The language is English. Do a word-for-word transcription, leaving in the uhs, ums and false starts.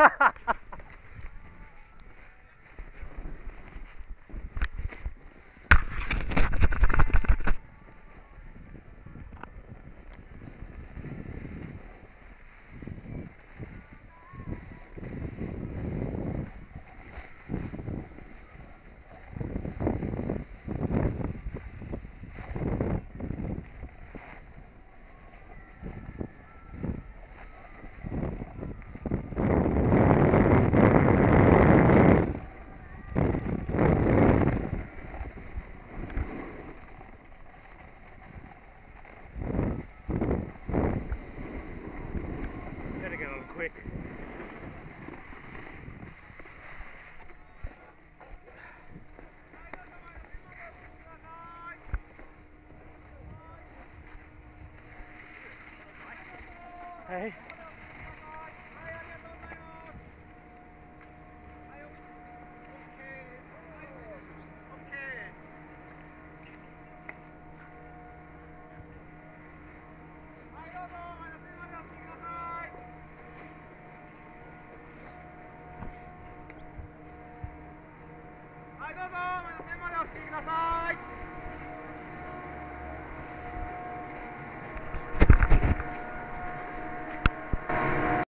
Ha ha ha! Quick. Hey. Come on, let's see what else you got.